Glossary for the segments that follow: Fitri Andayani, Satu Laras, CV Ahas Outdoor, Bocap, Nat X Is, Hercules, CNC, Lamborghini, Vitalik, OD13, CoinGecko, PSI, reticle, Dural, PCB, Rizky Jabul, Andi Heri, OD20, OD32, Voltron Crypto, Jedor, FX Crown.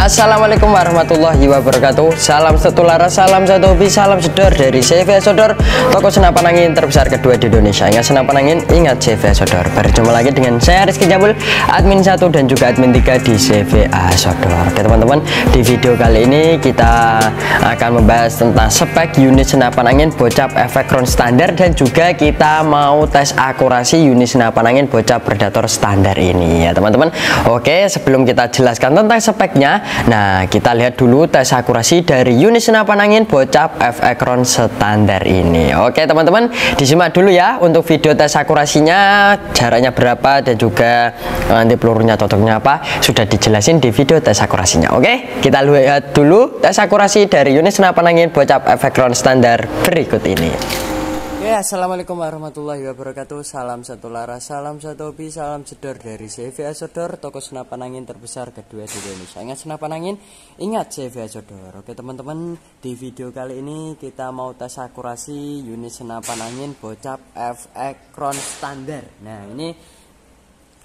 Assalamualaikum warahmatullahi wabarakatuh. Salam satu laras, salam satu hobi, salam sedor dari CV Ahas Outdoor, toko senapan angin terbesar kedua di Indonesia. Ingat senapan angin, ingat CV Ahas Outdoor. Berjumpa lagi dengan saya Rizky Jabul, admin 1 dan juga admin 3 di CV Ahas Outdoor. Oke teman-teman, di video kali ini kita akan membahas tentang spek unit senapan angin Bocap FX Crown standar, dan juga kita mau tes akurasi unit senapan angin Bocap Predator standar ini ya teman-teman. Oke, sebelum kita jelaskan tentang speknya, nah kita lihat dulu tes akurasi dari unit senapan angin Bocap FX Crown standar ini. Oke teman-teman, disimak dulu ya untuk video tes akurasinya, jaraknya berapa dan juga nanti pelurunya cocoknya apa sudah dijelasin di video tes akurasinya. Oke, kita lihat dulu tes akurasi dari unit senapan angin Bocap FX Crown standar berikut ini. Ya, assalamualaikum warahmatullahi wabarakatuh. Salam satu laras, salam satu hobi, salam jedor dari CV Ahas Outdoor, toko senapan angin terbesar kedua di Indonesia. Ingat senapan angin, ingat CV Ahas Outdoor. Oke teman-teman, di video kali ini kita mau tes akurasi unit senapan angin Bocap FX Crown standar. Nah ini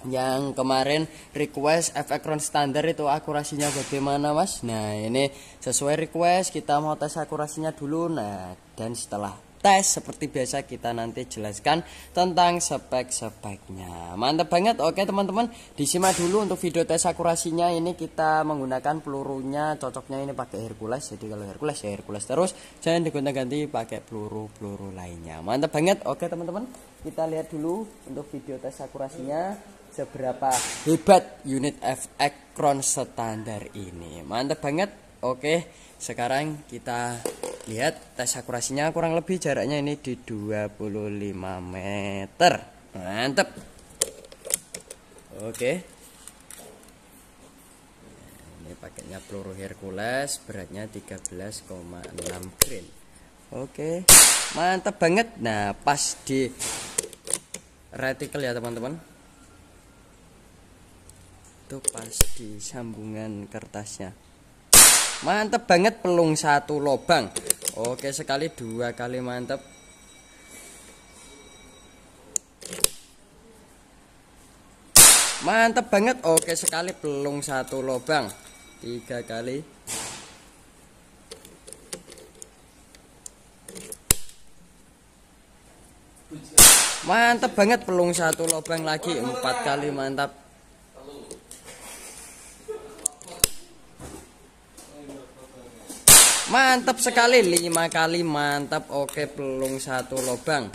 yang kemarin request FX Crown standar itu akurasinya bagaimana mas? Nah ini sesuai request kita mau tes akurasinya dulu. Nah dan setelah tes seperti biasa kita nanti jelaskan tentang spek-speknya. Mantap banget. Oke teman-teman, disimak dulu untuk video tes akurasinya. Ini kita menggunakan pelurunya cocoknya ini pakai Hercules. Jadi kalau Hercules ya Hercules terus, jangan digonta-ganti pakai peluru-peluru lainnya. Mantap banget. Oke teman-teman, kita lihat dulu untuk video tes akurasinya seberapa hebat unit FX Crown standar ini. Mantap banget. Oke, sekarang kita lihat tes akurasinya, kurang lebih jaraknya ini di 25 meter. Mantep. Oke, ini pakainya peluru Hercules, beratnya 13,6 grain. Oke, mantep banget. Nah pas di reticle ya teman-teman, itu pas di sambungan kertasnya. Mantep banget, pelung satu lobang. Oke sekali, dua kali mantap. Mantap banget. Oke sekali, pelung satu lobang, tiga kali. Mantap banget, pelung satu lobang lagi, empat kali mantap. Mantap sekali, 5 kali mantap. Oke, pelung satu lubang.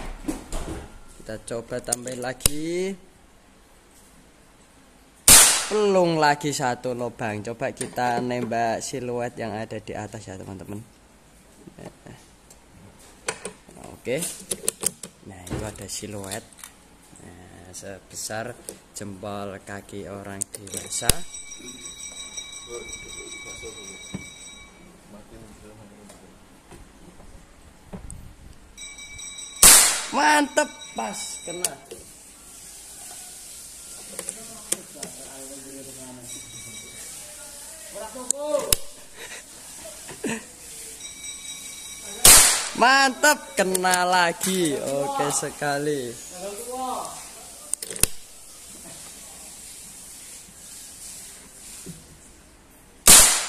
Kita coba tambahin lagi. Pelung lagi satu lubang. Coba kita nembak siluet yang ada di atas ya teman-teman. Oke. Nah itu ada siluet. Nah, sebesar jempol kaki orang dewasa. Mantep, pas kena. Mantep, kena lagi. Oke sekali.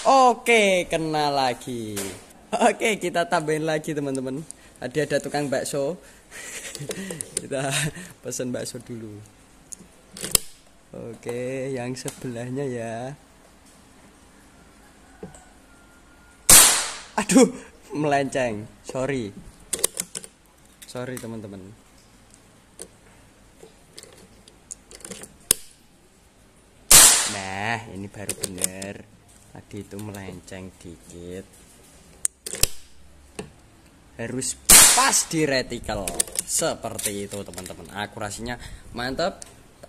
Oke, kena lagi. Oke, kita tambahin lagi teman-teman. Tadi ada tukang bakso, kita pesan bakso dulu. Oke, yang sebelahnya ya. Aduh, melenceng. Sorry teman-teman. Nah, ini baru bener. Tadi itu melenceng dikit. Harus pas di reticle seperti itu teman-teman. Akurasinya mantap.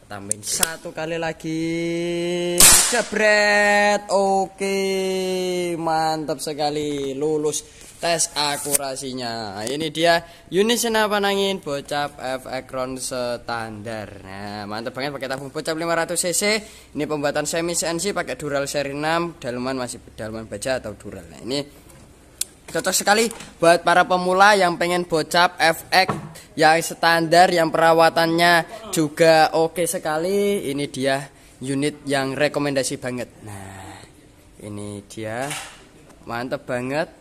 Tambahin satu kali lagi. Jebret. Oke, mantap sekali, lulus tes akurasinya. Ini dia unit senapan angin Bocap FX Crown standar. Nah mantap banget, pakai tabung Bocap 500 cc. Ini pembuatan semi CNC pakai dural seri 6, dalaman masih dalaman baja atau dural. Nah ini cocok sekali buat para pemula yang pengen Bocap FX yang standar, yang perawatannya juga oke sekali. Ini dia unit yang rekomendasi banget. Nah Ini dia, mantap banget.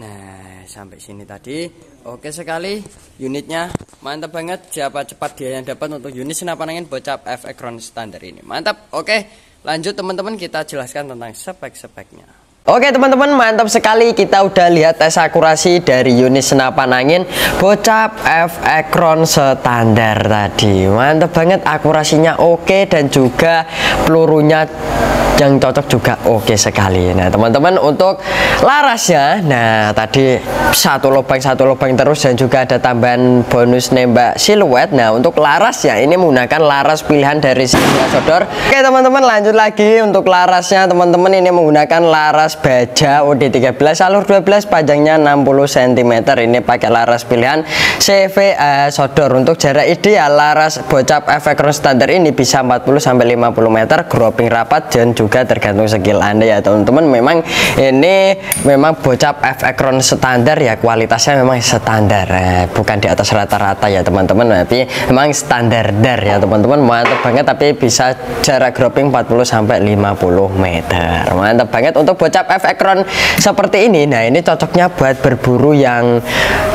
Nah, sampai sini tadi oke sekali unitnya, mantap banget. Siapa cepat dia yang dapat untuk unit senapan angin Bocap FX Crown standar ini. Mantap. Oke, lanjut teman-teman, kita jelaskan tentang spek-speknya. Oke teman-teman, mantap sekali kita udah lihat tes akurasi dari unit senapan angin Bocap FX Crown standar tadi. Mantap banget, akurasinya oke dan juga pelurunya yang cocok juga oke sekali. Nah teman-teman, untuk larasnya, nah tadi satu lubang terus dan juga ada tambahan bonus nembak siluet. Nah untuk larasnya ini menggunakan laras pilihan dari CV Ahas Outdoor. Oke teman-teman, lanjut lagi untuk larasnya teman-teman, ini menggunakan laras baja OD13 alur 12 panjangnya 60 cm, ini pakai laras pilihan CV Ahas Outdoor. Untuk jarak ideal laras Bocap FX Crown standar ini bisa 40-50 meter, groping rapat dan juga tergantung skill Anda ya teman-teman. Memang ini memang Bocap FX Crown standar ya, kualitasnya memang standar, bukan di atas rata-rata ya teman-teman, tapi memang standar ya teman-teman. Mantap banget, tapi bisa jarak groping 40-50 meter. Mantap banget untuk Bocap FX Crown seperti ini. Nah ini cocoknya buat berburu yang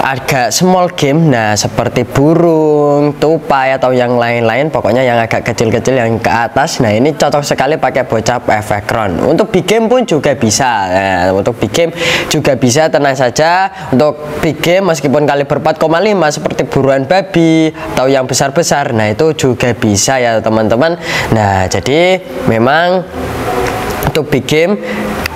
agak small game, nah seperti burung, tupai atau yang lain-lain, pokoknya yang agak kecil-kecil yang ke atas. Nah ini cocok sekali pakai Bocap FX Crown. Untuk big game pun juga bisa, nah, untuk big game juga bisa, tenang saja. Untuk big game meskipun kaliber 4,5 seperti buruan babi atau yang besar-besar, nah itu juga bisa ya teman-teman. Nah jadi memang untuk big game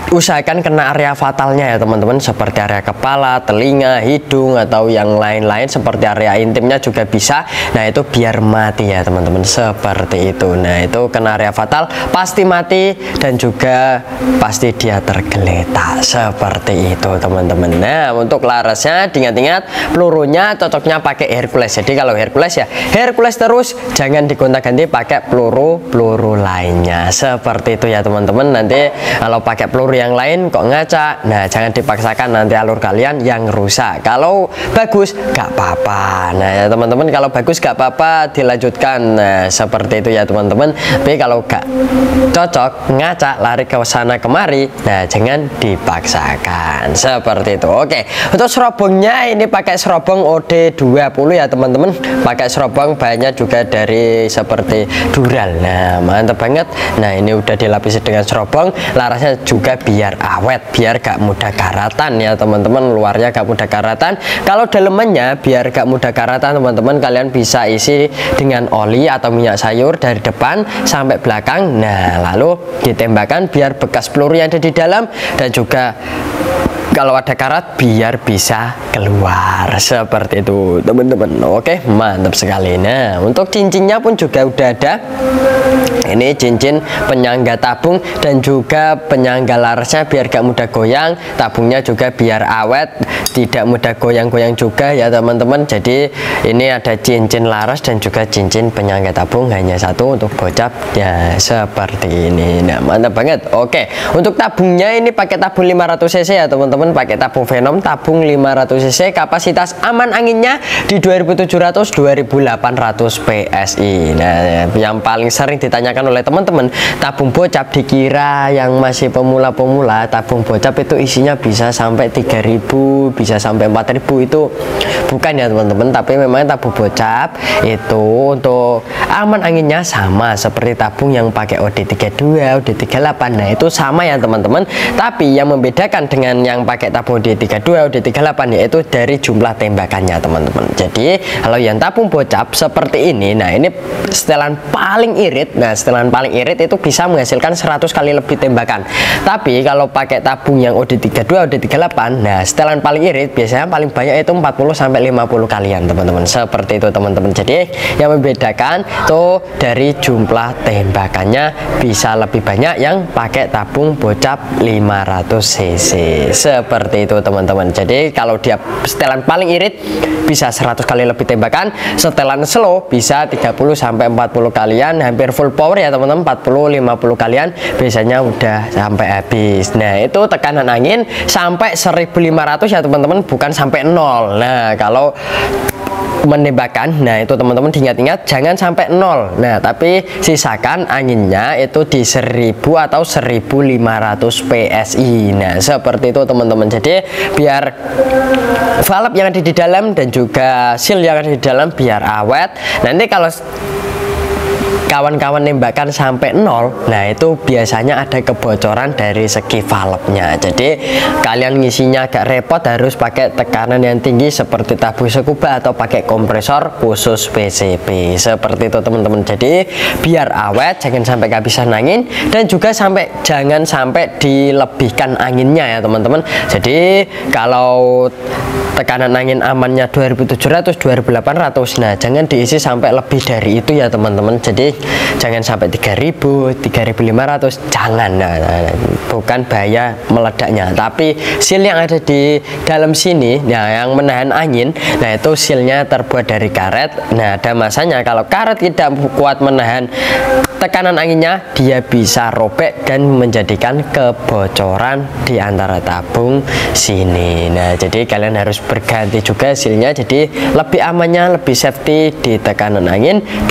usahakan kena area fatalnya ya teman-teman, seperti area kepala, telinga, hidung atau yang lain-lain, seperti area intimnya juga bisa. Nah itu biar mati ya teman-teman, seperti itu. Nah itu kena area fatal pasti mati dan juga pasti dia tergeletak, seperti itu teman-teman. Nah untuk larasnya diingat-ingat, pelurunya cocoknya pakai Hercules. Jadi kalau Hercules ya Hercules terus, jangan digonta-ganti pakai peluru-peluru lainnya, seperti itu ya teman-teman. Nanti kalau pakai peluru yang lain kok ngacak, nah jangan dipaksakan, nanti alur kalian yang rusak. Kalau bagus gak apa-apa, nah ya teman-teman, kalau bagus gak apa-apa dilanjutkan, nah seperti itu ya teman-teman. Tapi kalau gak cocok, ngacak lari ke sana kemari, nah jangan dipaksakan, seperti itu. Oke, untuk serobongnya ini pakai serobong OD20 ya teman-teman, pakai serobong bahannya juga dari seperti dural. Nah mantap banget, nah ini udah dilapisi dengan serobong, larasnya juga biar awet, biar gak mudah karatan ya teman-teman, luarnya gak mudah karatan. Kalau dalemannya biar gak mudah karatan teman-teman, kalian bisa isi dengan oli atau minyak sayur dari depan sampai belakang, nah lalu ditembakkan biar bekas peluru yang ada di dalam dan juga kalau ada karat biar bisa keluar, seperti itu teman-teman. Oke, mantap sekali. Nah untuk cincinnya pun juga udah ada, ini cincin penyangga tabung dan juga penyangga larasnya biar gak mudah goyang, tabungnya juga biar awet, tidak mudah goyang-goyang juga ya teman-teman. Jadi ini ada cincin laras dan juga cincin penyangga tabung, hanya satu untuk Bocap ya, seperti ini. Nah mantap banget. Oke, untuk tabungnya ini pakai tabung 500 cc ya teman-teman, pakai tabung Venom, tabung 500 cc, kapasitas aman anginnya di 2700-2800 PSI. Nah yang paling sering ditanyakan oleh teman-teman, tabung Bocap dikira yang masih pemula-pemula, tabung Bocap itu isinya bisa sampai 3000, bisa sampai 4000, itu bukan ya teman-teman. Tapi memang tabung Bocap itu untuk aman anginnya sama seperti tabung yang pakai OD32, OD38, nah itu sama ya teman-teman. Tapi yang membedakan dengan yang pakai tabung OD32, OD38 yaitu dari jumlah tembakannya teman-teman. Jadi kalau yang tabung Bocap seperti ini, nah ini setelan paling irit, nah setelan paling irit itu bisa menghasilkan 100 kali lebih tembakan. Tapi kalau pakai tabung yang OD32, OD38, nah setelan paling irit biasanya paling banyak itu 40-50 kalian teman-teman, seperti itu teman-teman. Jadi yang membedakan tuh dari jumlah tembakannya, bisa lebih banyak yang pakai tabung Bocap 500 cc, seperti itu teman-teman. Jadi kalau dia setelan paling irit bisa 100 kali lebih tembakan, setelan slow bisa 30-40 kalian, hampir full power ya teman-teman, 40-50 kalian biasanya udah sampai habis. Nah itu tekanan angin sampai 1500 ya teman-teman, bukan sampai 0. Nah kalau menembakkan. Nah itu teman-teman diingat-ingat, jangan sampai nol. Nah tapi sisakan anginnya itu di 1000 atau 1500 PSI. Nah seperti itu teman-teman. Jadi biar valve yang ada di dalam dan juga seal yang ada di dalam biar awet. Nanti kalau kawan-kawan nembakan sampai nol, nah itu biasanya ada kebocoran dari segi valve-nya. Jadi kalian ngisinya agak repot, harus pakai tekanan yang tinggi seperti tabung scuba atau pakai kompresor khusus PCB. Seperti itu teman-teman. Jadi biar awet, jangan sampai kehabisan angin dan juga jangan sampai dilebihkan anginnya ya teman-teman. Jadi kalau tekanan angin amannya 2700 2800, nah jangan diisi sampai lebih dari itu ya teman-teman. Jadi jangan sampai 3000, 3500, jangan. Nah, bukan bahaya meledaknya, tapi seal yang ada di dalam sini, nah yang menahan angin, nah itu sealnya terbuat dari karet. Nah ada masanya kalau karet tidak kuat menahan tekanan anginnya, dia bisa robek dan menjadikan kebocoran di antara tabung sini. Nah jadi kalian harus berganti juga sealnya. Jadi lebih amannya, lebih safety di tekanan angin 2700-2800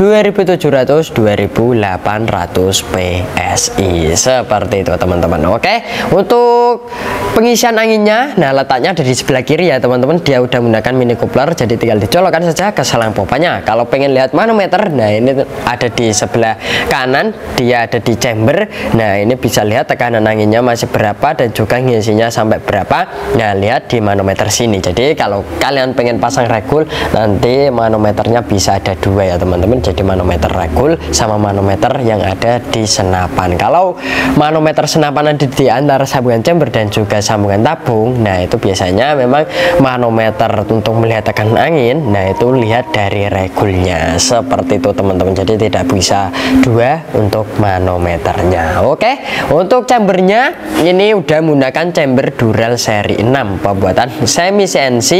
PSI. Seperti itu teman-teman. Oke, untuk pengisian anginnya, nah letaknya ada di sebelah kiri ya teman-teman. Dia udah menggunakan mini coupler, jadi tinggal dicolokkan saja ke selang pompanya. Kalau pengen lihat manometer, nah ini ada di sebelah kanan, dia ada di chamber. Nah ini bisa lihat tekanan anginnya masih berapa dan juga ngisinya sampai berapa. Nah lihat di manometer sini. Jadi kalau kalian pengen pasang regul, nanti manometernya bisa ada dua ya teman-teman. Jadi manometer regul sama manometer yang ada di senapan. Kalau manometer senapan ada di antara sambungan chamber dan juga sambungan tabung, nah itu biasanya memang manometer untuk melihat tekanan angin, nah itu lihat dari regulnya. Seperti itu teman-teman. Jadi tidak bisa dua untuk manometernya. Oke, untuk chambernya ini udah menggunakan chamber Dural seri 6 pembuatan semi CNC,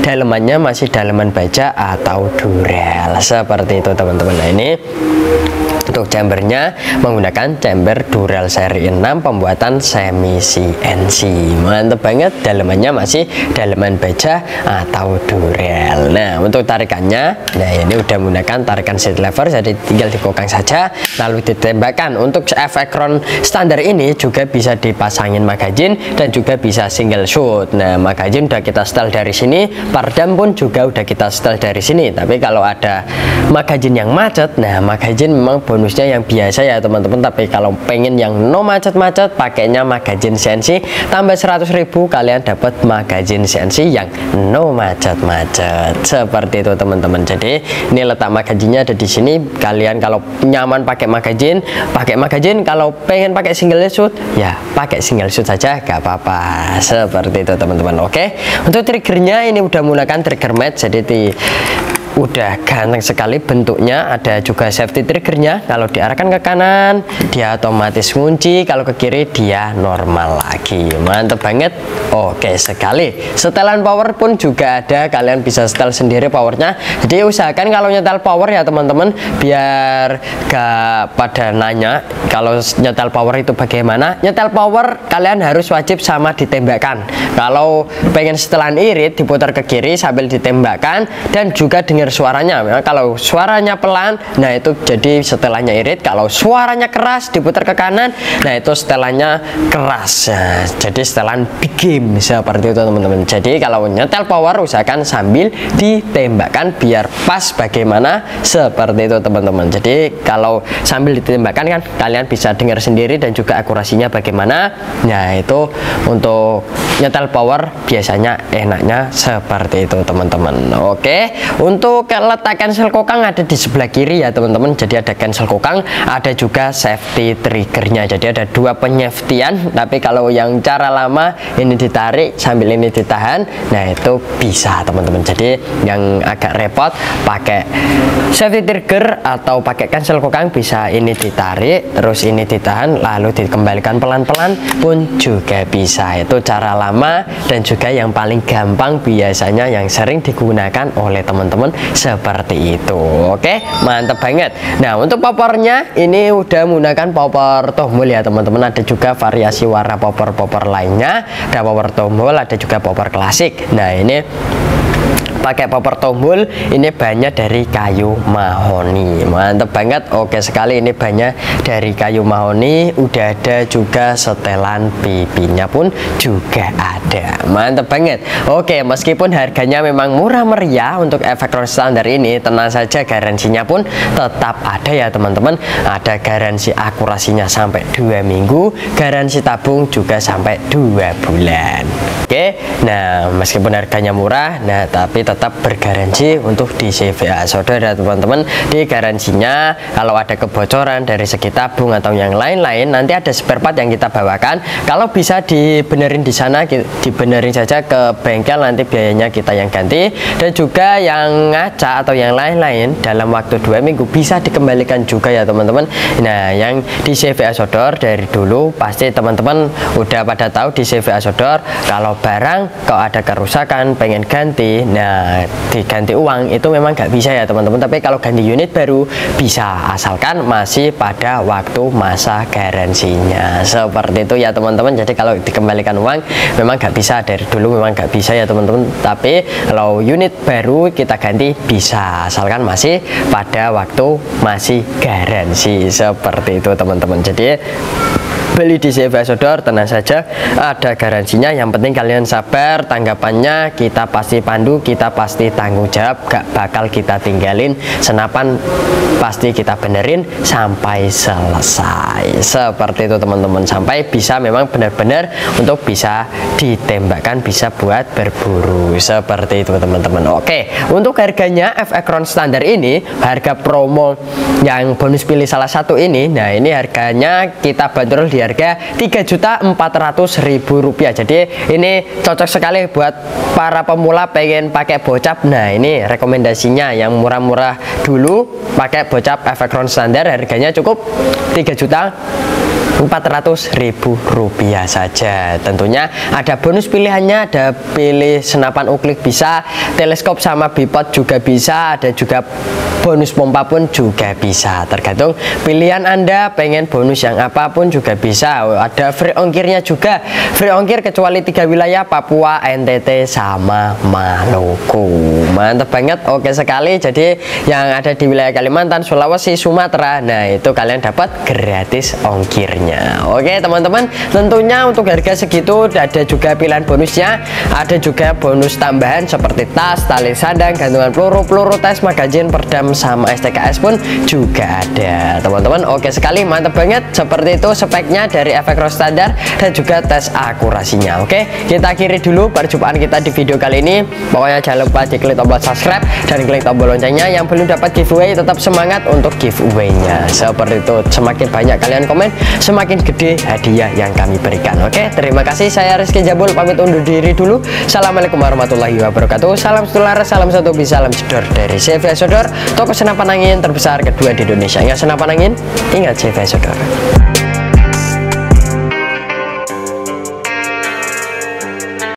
dalemannya masih daleman baja atau Dural. Seperti itu teman-teman. Nah ini untuk chambernya menggunakan chamber Dural seri 6 pembuatan semi CNC. Mantap banget, dalemannya masih daleman baja atau Dural. Nah untuk tarikannya, nah ini udah menggunakan tarikan seat lever, jadi tinggal dikokang saja lalu ditembakkan. Untuk FX Crown standar ini juga bisa dipasangin magazin dan juga bisa single shoot. Nah magazin udah kita setel dari sini, pardam pun juga udah kita setel dari sini. Tapi kalau ada magazin yang macet, nah magazin memang bonusnya yang biasa ya teman-teman. Tapi kalau pengen yang no macet-macet, pakainya magazin CNC. Tambah 100.000 kalian dapat magazin CNC yang no macet-macet. Seperti itu teman-teman. Jadi ini letak magazinnya ada di sini. Kalian kalau nyaman pakai magazin, pakai magazin. Kalau pengen pakai single shoot, ya pakai single shoot saja, gak apa-apa. Seperti itu teman-teman. Oke, untuk triggernya ini udah menggunakan trigger match. Jadi udah ganteng sekali bentuknya. Ada juga safety triggernya, kalau diarahkan ke kanan dia otomatis ngunci, kalau ke kiri dia normal lagi. Mantep banget, oke sekali. Setelan power pun juga ada, kalian bisa setel sendiri powernya. Jadi usahakan kalau nyetel power ya teman-teman, biar gak pada nanya kalau nyetel power itu bagaimana. Nyetel power kalian harus wajib sama ditembakkan. Kalau pengen setelan irit, diputar ke kiri sambil ditembakkan dan juga dengar suaranya. Kalau suaranya pelan, nah itu jadi setelannya irit. Kalau suaranya keras, diputar ke kanan, nah itu setelannya keras. Nah, jadi setelan big game seperti itu teman-teman. Jadi kalau nyetel power usahakan sambil ditembakkan biar pas bagaimana. Seperti itu teman-teman. Jadi kalau sambil ditembakkan kan kalian bisa dengar sendiri dan juga akurasinya bagaimana. Nah itu untuk nyetel power biasanya enaknya seperti itu teman-teman. Oke, untuk letak cancel kokang ada di sebelah kiri ya teman-teman. Jadi ada cancel kokang, ada juga safety triggernya. Jadi ada dua penyeftian. Tapi kalau yang cara lama, ini ditarik sambil ini ditahan, nah itu bisa teman-teman. Jadi yang agak repot pakai safety trigger atau pakai cancel kokang, bisa ini ditarik terus ini ditahan lalu dikembalikan pelan-pelan pun juga bisa. Itu cara lama dan juga yang paling gampang biasanya yang sering digunakan oleh teman-teman. Seperti itu. Oke, mantap banget. Nah untuk popornya ini udah menggunakan popor tombol ya teman-teman. Ada juga variasi warna popor-popor lainnya, ada popor tombol, ada juga popor klasik. Nah ini pakai popor tombol, ini bahannya dari kayu mahoni. Mantep banget, oke sekali, ini bahannya dari kayu mahoni. Udah ada juga setelan pipinya pun juga ada. Mantep banget. Oke, meskipun harganya memang murah meriah untuk efek crown standar ini, tenang saja garansinya pun tetap ada ya teman-teman. Ada garansi akurasinya sampai 2 minggu, garansi tabung juga sampai 2 bulan. Oke, nah meskipun harganya murah, nah tapi tetap bergaransi untuk di CV Ahas Outdoor ya teman-teman. Di garansinya kalau ada kebocoran dari segi tabung atau yang lain-lain, nanti ada spare part yang kita bawakan. Kalau bisa dibenerin di sana, dibenerin saja ke bengkel, nanti biayanya kita yang ganti. Dan juga yang ngaca atau yang lain-lain dalam waktu 2 minggu bisa dikembalikan juga ya teman-teman. Nah yang di CV Ahas Outdoor dari dulu pasti teman-teman udah pada tahu di CV Ahas Outdoor, kalau barang kalau ada kerusakan pengen ganti, nah diganti uang itu memang nggak bisa ya teman-teman, tapi kalau ganti unit baru bisa, asalkan masih pada waktu masa garansinya, seperti itu ya teman-teman. Jadi kalau dikembalikan uang memang nggak bisa, dari dulu memang nggak bisa ya teman-teman, tapi kalau unit baru kita ganti bisa, asalkan masih pada waktu masih garansi, seperti itu teman-teman. Jadi beli di CV Ahas Outdoor tenang saja, ada garansinya. Yang penting kalian sabar, tanggapannya kita pasti pandu, kita pasti tanggung jawab, gak bakal kita tinggalin. Senapan pasti kita benerin sampai selesai, seperti itu teman-teman, sampai bisa memang benar-benar untuk bisa ditembakkan, bisa buat berburu, seperti itu teman-teman. Oke, untuk harganya FX Crown standar ini, harga promo yang bonus pilih salah satu ini, nah ini harganya kita bandrol di harga Rp3.400.000. Jadi ini cocok sekali buat para pemula pengen pakai bocap. Nah ini rekomendasinya yang murah-murah dulu, pakai bocap FX Crown standar, harganya cukup Rp3.400.000 saja. Tentunya ada bonus pilihannya, ada pilih senapan uklik bisa, teleskop sama bipod juga bisa, ada juga bonus pompa pun juga bisa, tergantung pilihan Anda pengen bonus yang apapun juga bisa. Ada free ongkirnya juga, free ongkir kecuali 3 wilayah, Papua, NTT sama Maluku. Mantap banget, oke sekali. Jadi yang ada di wilayah Kalimantan, Sulawesi, Sumatera, nah itu kalian dapat gratis ongkirnya. Oke teman-teman, tentunya untuk harga segitu ada juga pilihan bonusnya, ada juga bonus tambahan seperti tas, tali sandang, gantungan peluru, peluru tes, magazin, perdam sama STKS pun juga ada teman-teman. Oke sekali, mantap banget, seperti itu speknya dari FX Crown standar dan juga tes akurasinya. Oke, kita akhiri dulu perjumpaan kita di video kali ini. Pokoknya jangan lupa di klik tombol subscribe dan klik tombol loncengnya. Yang belum dapat giveaway tetap semangat untuk giveaway-nya, seperti itu. Semakin banyak kalian komen, semakin gede hadiah yang kami berikan. Oke, terima kasih. Saya Rizky Jabul, pamit undur diri dulu. Assalamualaikum warahmatullahi wabarakatuh. Salam setular, salam satu, salam jedor dari CV Ahas Outdoor, toko senapan angin terbesar kedua di Indonesia. Ingat senapan angin, ingat CV Ahas Outdoor.